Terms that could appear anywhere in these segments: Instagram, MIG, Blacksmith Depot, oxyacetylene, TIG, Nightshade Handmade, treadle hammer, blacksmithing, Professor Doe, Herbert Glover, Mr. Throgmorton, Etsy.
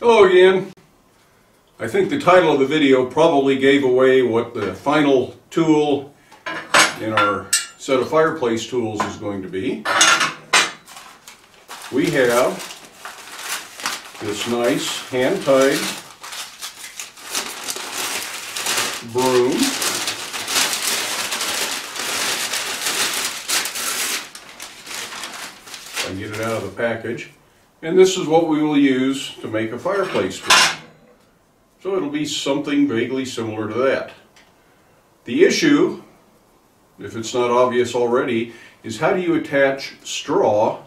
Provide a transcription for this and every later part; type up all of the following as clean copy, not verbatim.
Hello again. I think the title of the video probably gave away what the final tool in our set of fireplace tools is going to be. We have this nice hand-tied broom. If I can get it out of the package. And this is what we will use to make a fireplace tool. So it'll be something vaguely similar to that. The issue, if it's not obvious already, is how do you attach straw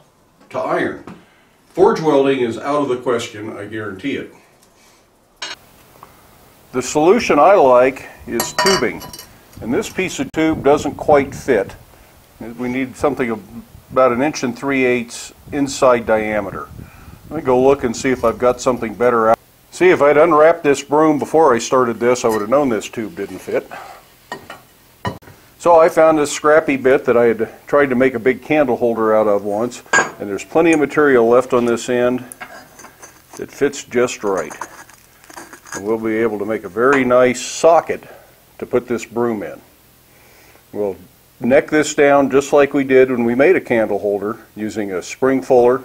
to iron? Forge welding is out of the question, I guarantee it. The solution I like is tubing, and this piece of tube doesn't quite fit. We need something about 1 3/8 inches inside diameter. Let me go look and see if I've got something better out. See, if I'd unwrapped this broom before I started this, I would have known this tube didn't fit. So I found this scrappy bit that I had tried to make a big candle holder out of once, and there's plenty of material left on this end that fits just right. And we'll be able to make a very nice socket to put this broom in. We'll neck this down just like we did when we made a candle holder, using a spring fuller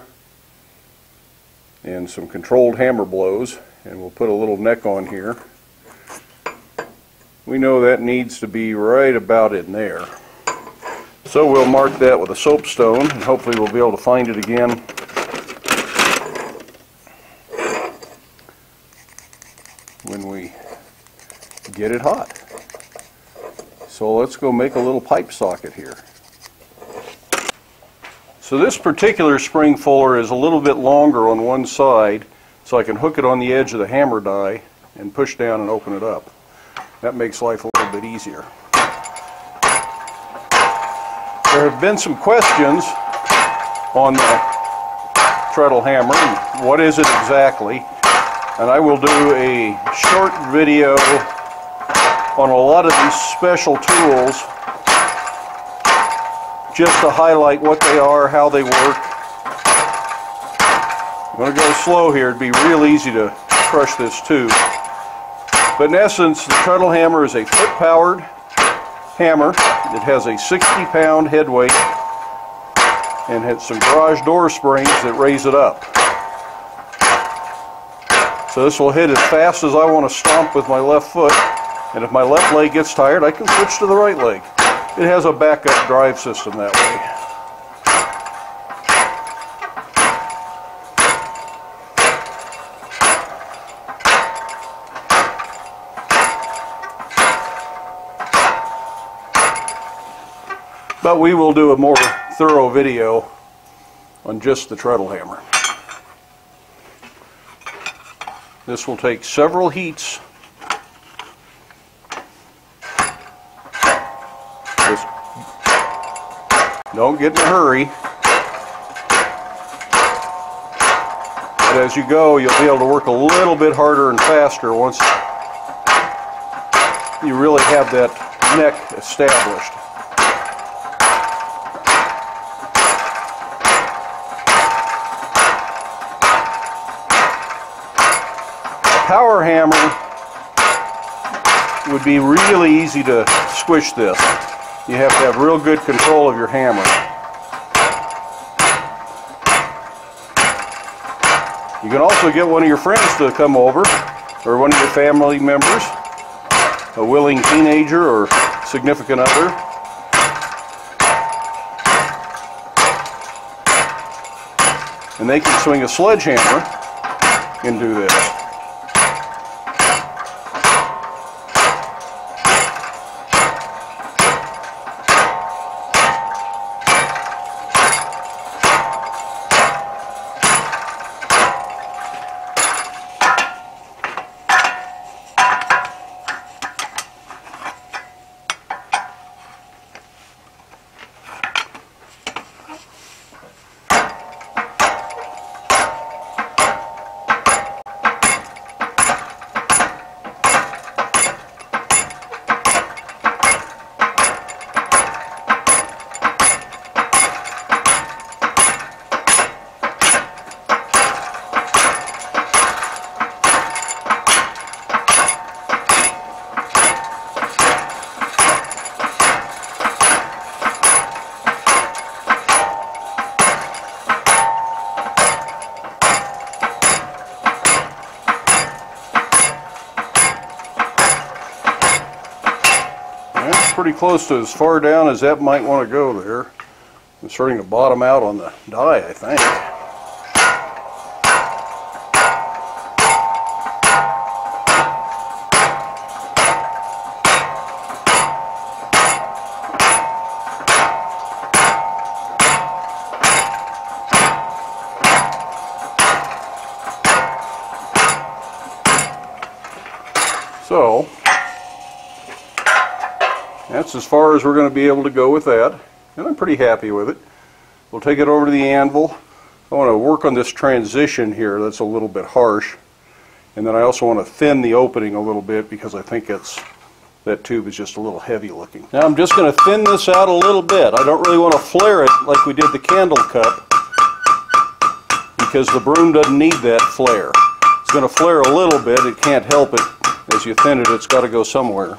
and some controlled hammer blows, and we'll put a little neck on here. We know that needs to be right about in there. So we'll mark that with a soapstone, and hopefully we'll be able to find it again. When we get it hot. So let's go make a little pipe socket here. So this particular spring fuller is a little bit longer on one side, so I can hook it on the edge of the hammer die and push down and open it up. That makes life a little bit easier. There have been some questions on the treadle hammer, what is it exactly? And I will do a short video on a lot of these special tools just to highlight what they are, how they work. I'm going to go slow here. It'd be real easy to crush this too. But in essence, the treadle hammer is a foot-powered hammer. It has a 60-pound head weight and has some garage door springs that raise it up. So this will hit as fast as I want to stomp with my left foot. And if my left leg gets tired, I can switch to the right leg. It has a backup drive system that way. But we will do a more thorough video on just the treadle hammer. This will take several heats. Don't get in a hurry. But as you go, you'll be able to work a little bit harder and faster once you really have that neck established. A power hammer would be really easy to squish this. You have to have real good control of your hammer. You can also get one of your friends to come over, or one of your family members, a willing teenager or significant other. And they can swing a sledgehammer and do this. pretty close to as far down as that might want to go there. I'm starting to bottom out on the die, I think. So, that's as far as we're going to be able to go with that, and I'm pretty happy with it. We'll take it over to the anvil. I want to work on this transition here, that's a little bit harsh, and then I also want to thin the opening a little bit because I think that tube is just a little heavy looking. Now I'm just going to thin this out a little bit. I don't really want to flare it like we did the candle cup because the broom doesn't need that flare. It's going to flare a little bit, it can't help it. As you thin it, it's got to go somewhere.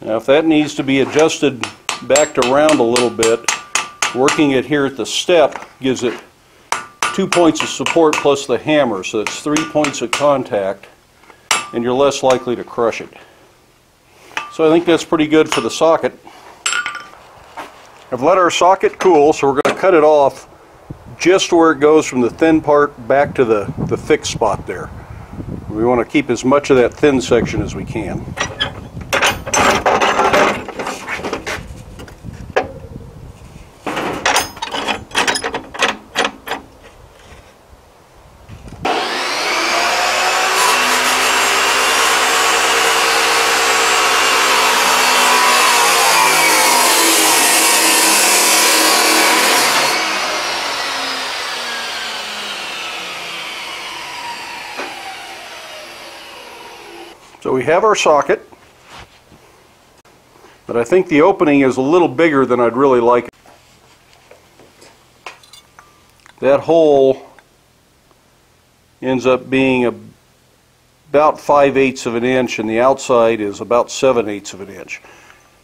Now, if that needs to be adjusted back to round a little bit, working it here at the step gives it 2 points of support plus the hammer, so it's 3 points of contact, and you're less likely to crush it. So I think that's pretty good for the socket. I've let our socket cool, so we're going to cut it off just where it goes from the thin part back to the thick spot there. We want to keep as much of that thin section as we can. So we have our socket, but I think the opening is a little bigger than I'd really like it. That hole ends up being about 5/8 of an inch, and the outside is about 7/8 of an inch.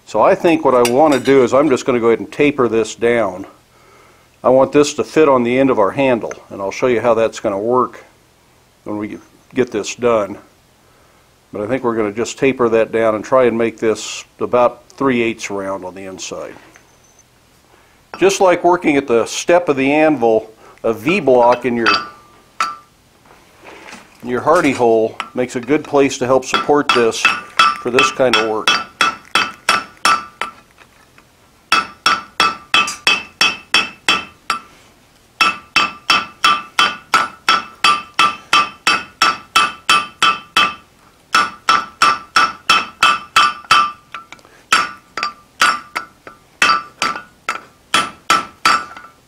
So I think what I want to do is I'm just going to go ahead and taper this down. I want this to fit on the end of our handle, and I'll show you how that's going to work when we get this done. But I think we're going to just taper that down and try and make this about 3/8 round on the inside. Just like working at the step of the anvil, a V-block in your hardy hole makes a good place to help support this for this kind of work.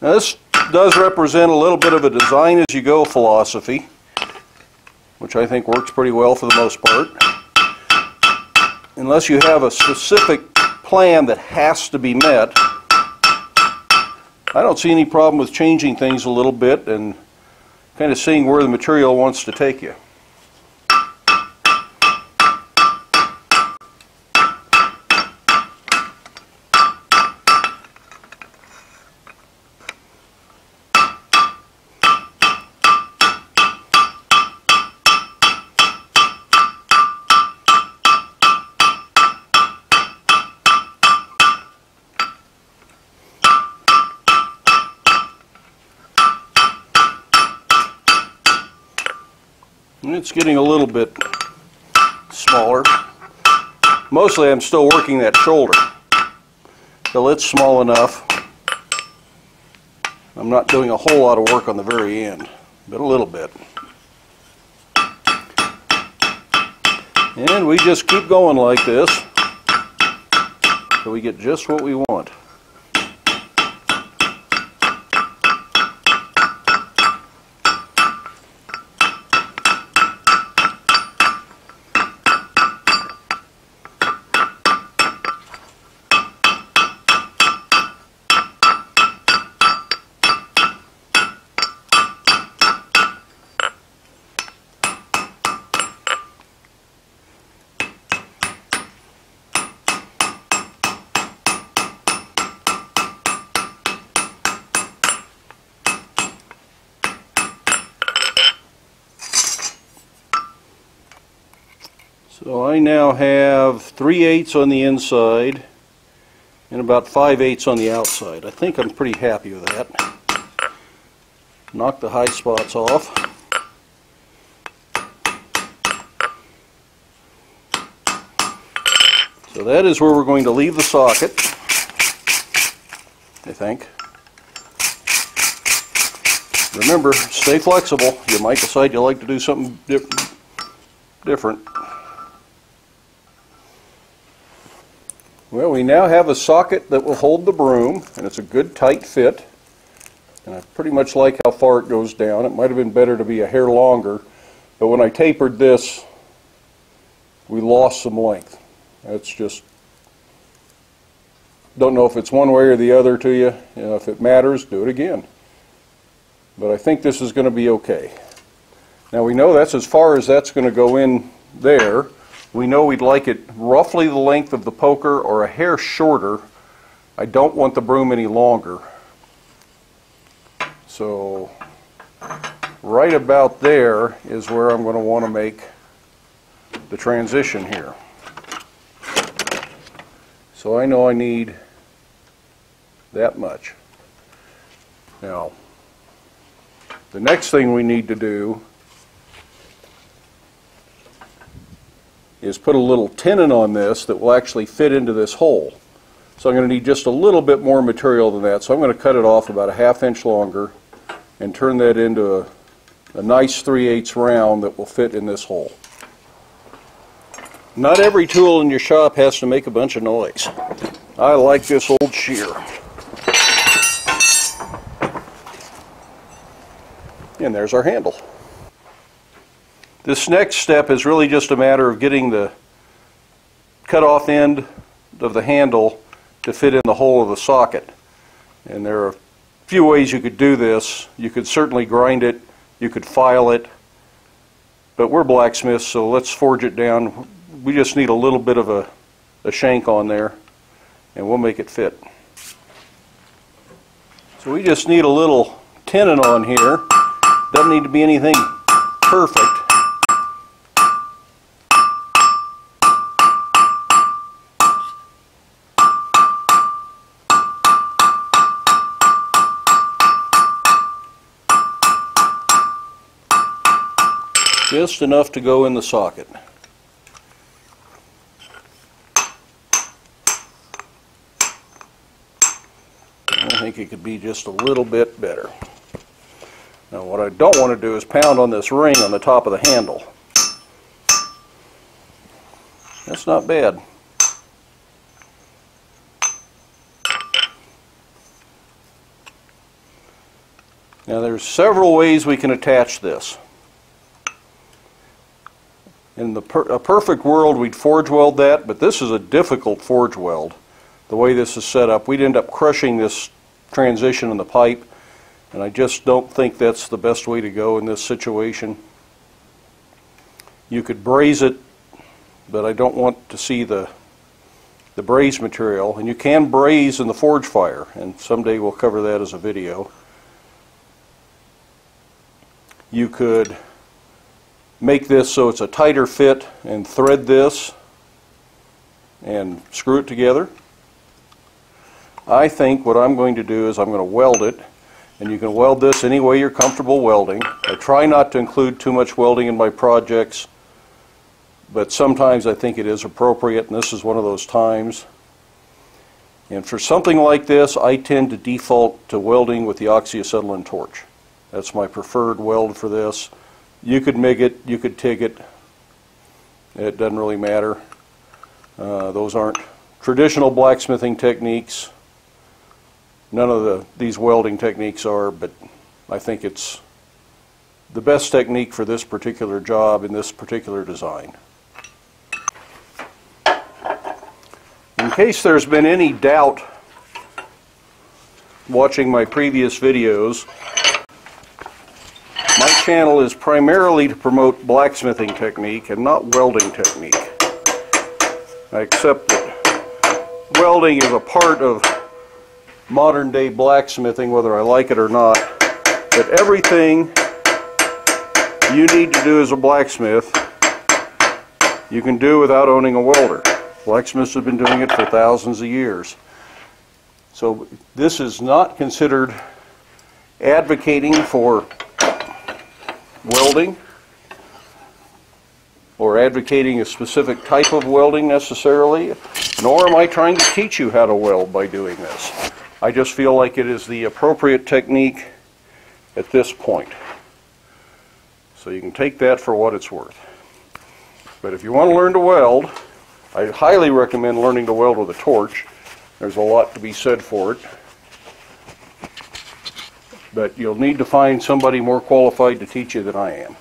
Now this does represent a little bit of a design-as-you-go philosophy, which I think works pretty well for the most part. Unless you have a specific plan that has to be met, I don't see any problem with changing things a little bit and kind of seeing where the material wants to take you. It's getting a little bit smaller. Mostly I'm still working that shoulder till it's small enough. I'm not doing a whole lot of work on the very end, but a little bit. And we just keep going like this till we get just what we want. So I now have 3/8 on the inside and about 5/8 on the outside. I think I'm pretty happy with that. Knock the high spots off. So that is where we're going to leave the socket, I think. Remember, stay flexible. You might decide you like to do something different. Well, we now have a socket that will hold the broom, and it's a good tight fit. And I pretty much like how far it goes down. It might have been better to be a hair longer, but when I tapered this, we lost some length. That's just, don't know if it's one way or the other to you. You know, if it matters, do it again. But I think this is going to be okay. Now we know that's as far as that's going to go in there. We know we'd like it roughly the length of the poker or a hair shorter. I don't want the broom any longer. So right about there is where I'm going to want to make the transition here. So I know I need that much. Now, the next thing we need to do is put a little tenon on this that will actually fit into this hole. So I'm going to need just a little bit more material than that. So I'm going to cut it off about a half-inch longer and turn that into a nice 3/8 round that will fit in this hole. Not every tool in your shop has to make a bunch of noise. I like this old shear. And there's our handle. This next step is really just a matter of getting the cut-off end of the handle to fit in the hole of the socket. And there are a few ways you could do this. You could certainly grind it, you could file it, but we're blacksmiths, so let's forge it down. We just need a little bit of a shank on there, and we'll make it fit. So we just need a little tenon on here. Doesn't need to be anything perfect. Just enough to go in the socket. I think it could be just a little bit better. Now what I don't want to do is pound on this ring on the top of the handle. That's not bad. Now there's several ways we can attach this. In a perfect world, we'd forge weld that, but this is a difficult forge weld. The way this is set up, we'd end up crushing this transition in the pipe, and I just don't think that's the best way to go in this situation. You could braze it, but I don't want to see the braze material, and you can braze in the forge fire, and someday we'll cover that as a video. You could make this so it's a tighter fit and thread this and screw it together. I think what I'm going to do is I'm going to weld it, and you can weld this any way you're comfortable welding. I try not to include too much welding in my projects, but sometimes I think it is appropriate, and this is one of those times. And for something like this, I tend to default to welding with the oxyacetylene torch. That's my preferred weld for this. You could MIG it, you could TIG it, it doesn't really matter. Those aren't traditional blacksmithing techniques. None of these welding techniques are, but I think it's the best technique for this particular job in this particular design. In case there's been any doubt watching my previous videos, my channel is primarily to promote blacksmithing technique and not welding technique. I accept that welding is a part of modern day blacksmithing, whether I like it or not. But everything you need to do as a blacksmith you can do without owning a welder. Blacksmiths have been doing it for thousands of years. So this is not considered advocating for welding or advocating a specific type of welding necessarily, nor am I trying to teach you how to weld by doing this. I just feel like it is the appropriate technique at this point. So you can take that for what it's worth. But if you want to learn to weld, I highly recommend learning to weld with a torch. There's a lot to be said for it. But you'll need to find somebody more qualified to teach you than I am.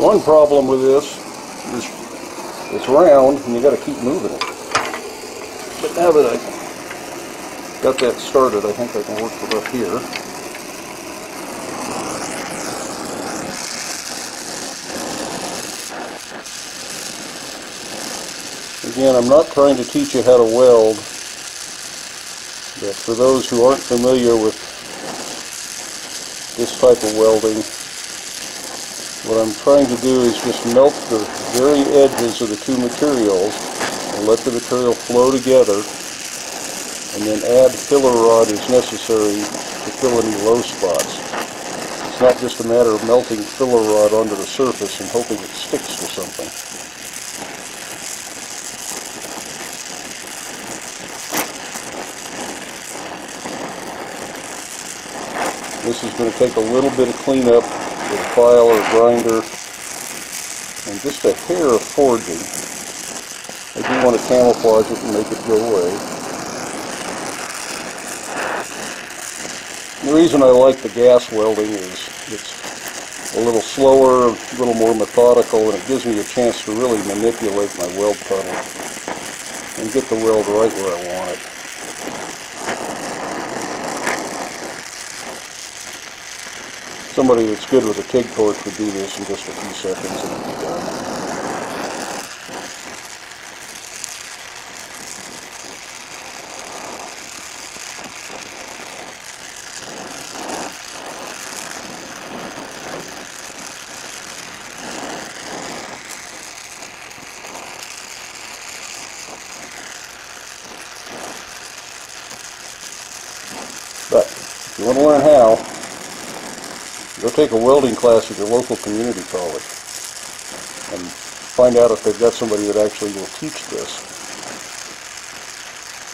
One problem with this is it's round and you got to keep moving it. But now that I got that started, I think I can work it up here. Again, I'm not trying to teach you how to weld, but for those who aren't familiar with this type of welding, what I'm trying to do is just melt the very edges of the two materials and let the material flow together, and then add filler rod as necessary to fill any low spots. It's not just a matter of melting filler rod onto the surface and hoping it sticks to something. This is going to take a little bit of cleanup with a file or a grinder and just a hair of forging. I do want to camouflage it and make it go away. The reason I like the gas welding is it's a little slower, a little more methodical, and it gives me a chance to really manipulate my weld puddle and get the weld right where I want it. Somebody that's good with a TIG torch would do this in just a few seconds and it'd be done. But if you want to learn how, go take a welding class at your local community college and find out if they've got somebody that actually will teach this.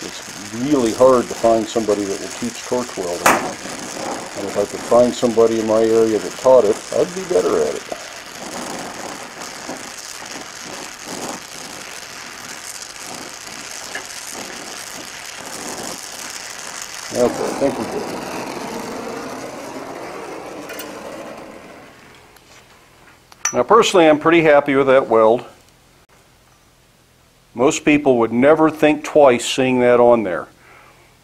It's really hard to find somebody that will teach torch welding. And if I could find somebody in my area that taught it, I'd be better at it. Okay, thank you. Now personally, I'm pretty happy with that weld. Most people would never think twice seeing that on there.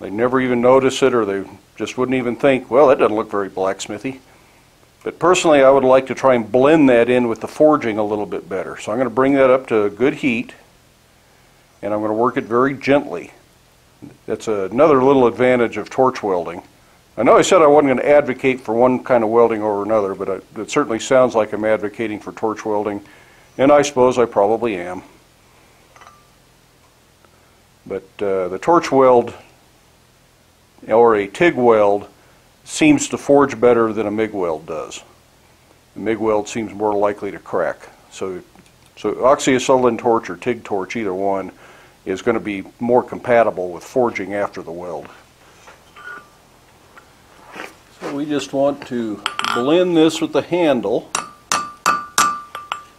They'd never even notice it, or they just wouldn't even think, well, that doesn't look very blacksmithy. But personally, I would like to try and blend that in with the forging a little bit better. So I'm going to bring that up to good heat, and I'm going to work it very gently. That's another little advantage of torch welding. I know I said I wasn't going to advocate for one kind of welding over another, but it certainly sounds like I'm advocating for torch welding, and I suppose I probably am. But the torch weld, or a TIG weld, seems to forge better than a MIG weld does. The MIG weld seems more likely to crack. So oxyacetylene torch or TIG torch, either one, is going to be more compatible with forging after the weld. We just want to blend this with the handle.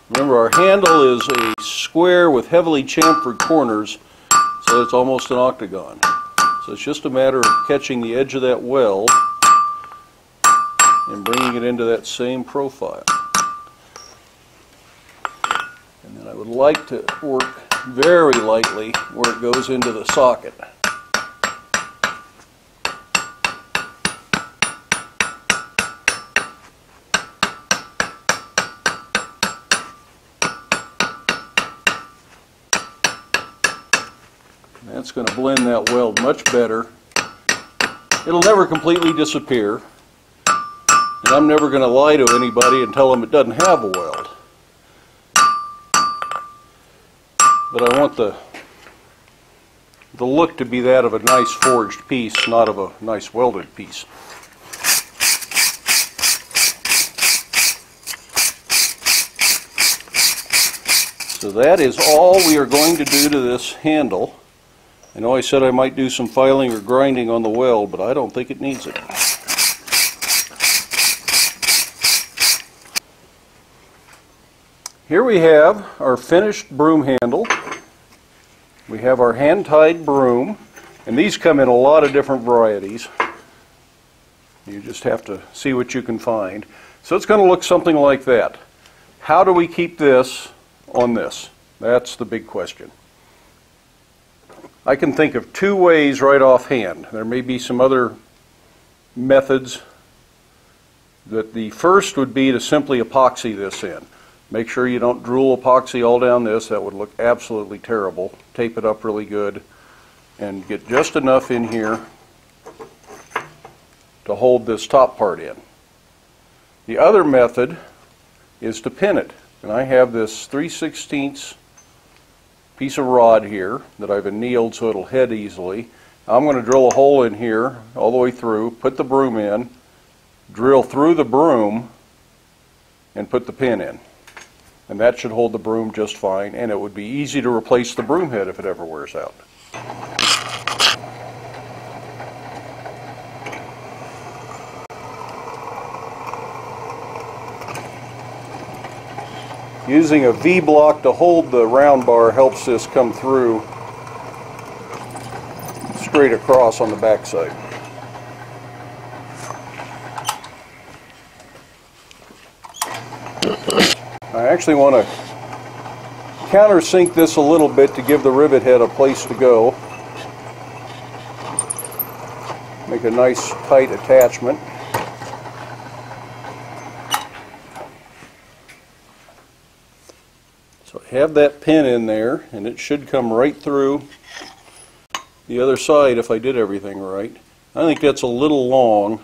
Remember, our handle is a square with heavily chamfered corners, so it's almost an octagon. So it's just a matter of catching the edge of that weld and bringing it into that same profile. would like to work very lightly where it goes into the socket. That's going to blend that weld much better. It'll never completely disappear, and I'm never going to lie to anybody and tell them it doesn't have a weld. But I want the look to be that of a nice forged piece, not of a nice welded piece. So that is all we are going to do to this handle. I know I said I might do some filing or grinding on the weld, but I don't think it needs it. Here we have our finished broom handle. We have our hand-tied broom, and these come in a lot of different varieties. You just have to see what you can find. So it's going to look something like that. How do we keep this on this? That's the big question. I can think of two ways right offhand. There may be some other methods. That the first would be to simply epoxy this in. Make sure you don't drool epoxy all down this. That would look absolutely terrible. Tape it up really good and get just enough in here to hold this top part in. The other method is to pin it. And I have this 3/16 piece of rod here that I've annealed so it'll head easily. I'm going to drill a hole in here all the way through, put the broom in, drill through the broom, and put the pin in. And that should hold the broom just fine, and it would be easy to replace the broom head if it ever wears out. Using a V-block to hold the round bar helps this come through straight across on the back side. I actually want to countersink this a little bit to give the rivet head a place to go. Make a nice tight attachment. Have that pin in there, and it should come right through the other side if I did everything right. I think that's a little long.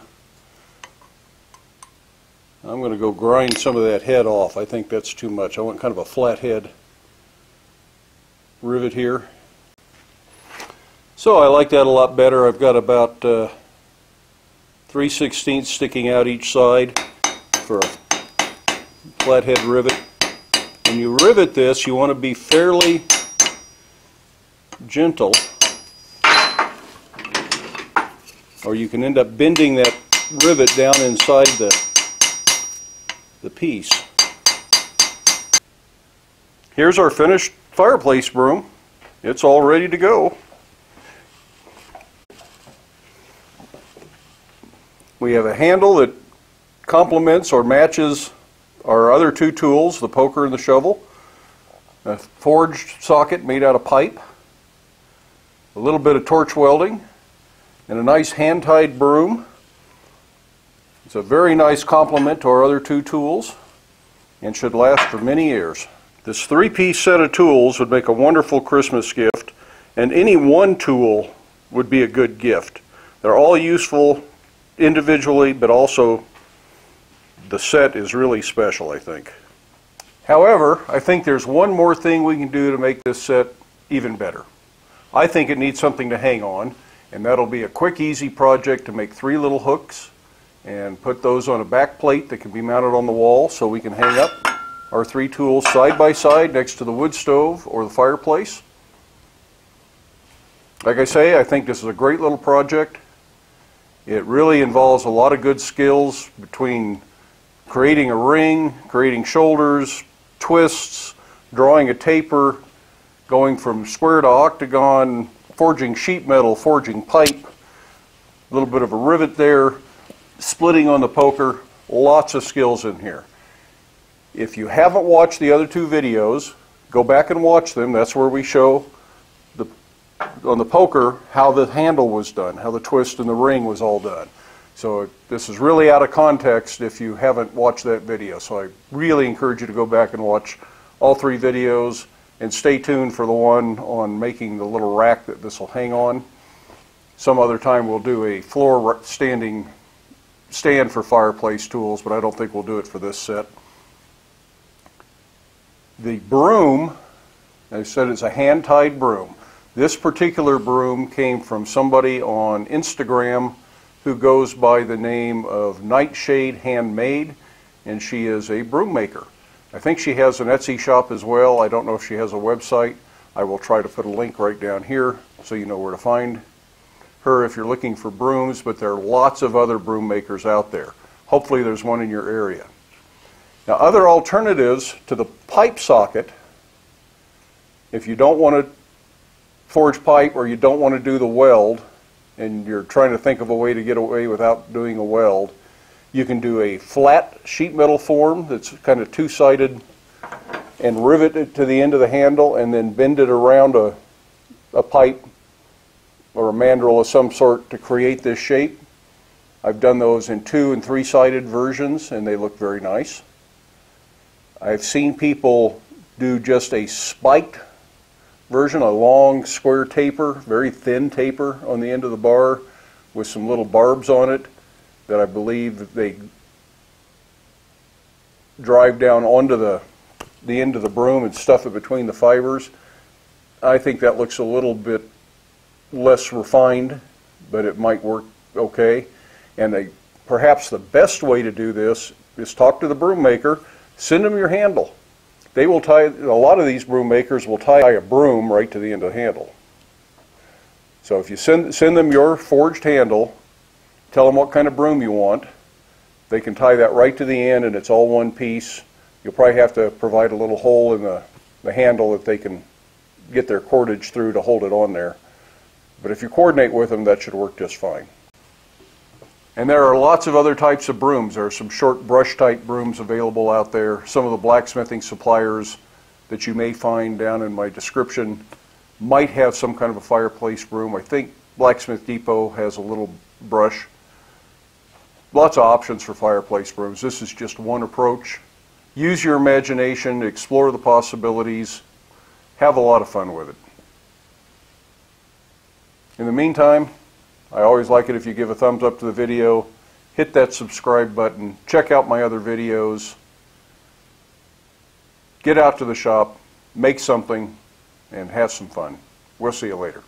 I'm going to go grind some of that head off. I think that's too much. I want kind of a flat head rivet here. So I like that a lot better. I've got about 3/16 sticking out each side for a flathead rivet. When you rivet this, you want to be fairly gentle, or you can end up bending that rivet down inside the piece. Here's our finished fireplace broom. It's all ready to go. We have a handle that complements or matches our other two tools, the poker and the shovel, a forged socket made out of pipe, a little bit of torch welding, and a nice hand-tied broom. It's a very nice complement to our other two tools and should last for many years. This three-piece set of tools would make a wonderful Christmas gift, and any one tool would be a good gift. They're all useful individually, but also the set is really special, I think. However, I think there's one more thing we can do to make this set even better. I think it needs something to hang on, and that'll be a quick, easy project to make three little hooks and put those on a back plate that can be mounted on the wall so we can hang up our three tools side by side next to the wood stove or the fireplace. Like I say, I think this is a great little project. It really involves a lot of good skills between creating a ring, creating shoulders, twists, drawing a taper, going from square to octagon, forging sheet metal, forging pipe, a little bit of a rivet there, splitting on the poker, lots of skills in here. If you haven't watched the other two videos, Go back and watch them. That's where we show on the poker how the handle was done, how the twist and the ring was all done. So this is really out of context if you haven't watched that video. So I really encourage you to go back and watch all three videos, and stay tuned for the one on making the little rack that this will hang on. Some other time we'll do a floor standing stand for fireplace tools, but I don't think we'll do it for this set. The broom, I said it's a hand-tied broom. This particular broom came from somebody on Instagram who goes by the name of Nightshade Handmade, and she is a broom maker. I think she has an Etsy shop as well. I don't know if she has a website. I will try to put a link right down here so you know where to find her if you're looking for brooms, but there are lots of other broom makers out there. Hopefully there's one in your area. Now, other alternatives to the pipe socket, if you don't want to forge pipe or you don't want to do the weld, and you're trying to think of a way to get away without doing a weld, you can do a flat sheet metal form that's kind of two-sided and rivet it to the end of the handle and then bend it around a pipe or a mandrel of some sort to create this shape. I've done those in two- and three-sided versions, and they look very nice. I've seen people do just a spiked version, a long square taper, very thin taper on the end of the bar with some little barbs on it that I believe they drive down onto the end of the broom and stuff it between the fibers. I think that looks a little bit less refined, but it might work okay. And perhaps the best way to do this is talk to the broom maker, send them your handle. They will tie, a lot of these broom makers will tie a broom right to the end of the handle. So if you send them your forged handle, tell them what kind of broom you want, they can tie that right to the end and it's all one piece. You'll probably have to provide a little hole in the handle that they can get their cordage through to hold it on there. But if you coordinate with them, that should work just fine. And there are lots of other types of brooms. There are some short brush type brooms available out there. Some of the blacksmithing suppliers that you may find down in my description might have some kind of a fireplace broom. I think Blacksmith Depot has a little brush. Lots of options for fireplace brooms. This is just one approach. Use your imagination, explore the possibilities, have a lot of fun with it. In the meantime, I always like it if you give a thumbs up to the video, hit that subscribe button, check out my other videos, get out to the shop, make something, and have some fun. We'll see you later.